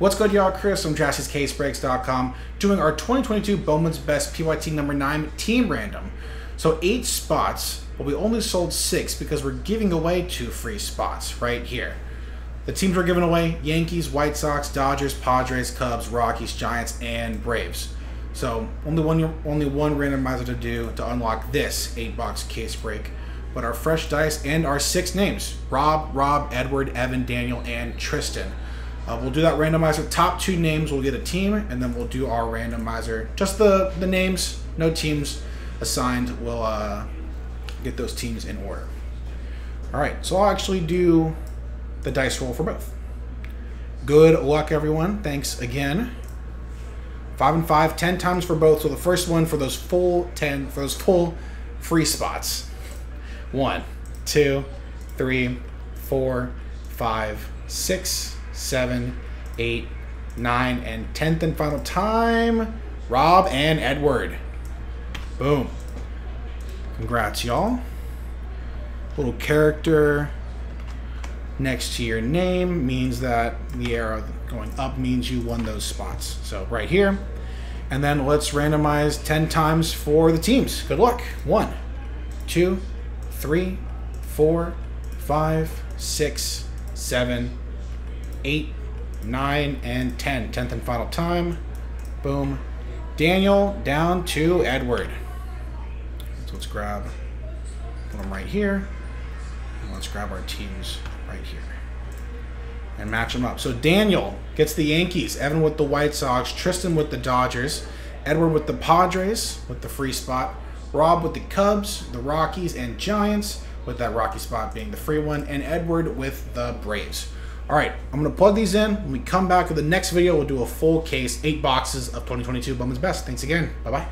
What's good, y'all? Chris from JaspysCaseBreaks.com doing our 2022 Bowman's Best PYT number 9 team random. So 8 spots, but we only sold 6 because we're giving away 2 free spots right here. The teams we're giving away: Yankees, White Sox, Dodgers, Padres, Cubs, Rockies, Giants, and Braves. So only one randomizer to do to unlock this 8-box case break. But our fresh dice and our 6 names: Rob, Edward, Evan, Daniel, and Tristan. We'll do that randomizer. Top 2 names will get a team, and then we'll do our randomizer. Just the names, no teams assigned. We'll get those teams in order. All right, so I'll actually do the dice roll for both. Good luck, everyone. Thanks again. 5 and 5, 10 times for both. So the first one for those full 10, for those full free spots. 1, 2, 3, 4, 5, 6, 7, 8, 9, and 10th and final time, Rob and Edward. Boom. Congrats, y'all. Little character next to your name means that the arrow going up means you won those spots. So right here. And then let's randomize 10 times for the teams. Good luck. 1, 2, 3, 4, 5, 6, 7, 8, 9, and 10. 10th and final time. Boom. Daniel down to Edward. So let's grab them right here. And let's grab our teams right here and match them up. So Daniel gets the Yankees, Evan with the White Sox, Tristan with the Dodgers, Edward with the Padres with the free spot, Rob with the Cubs, the Rockies, and Giants, with that Rocky spot being the free one, and Edward with the Braves. All right, I'm going to plug these in. When we come back with the next video, we'll do a full case, 8 boxes of 2022 Bowman's Best. Thanks again. Bye-bye.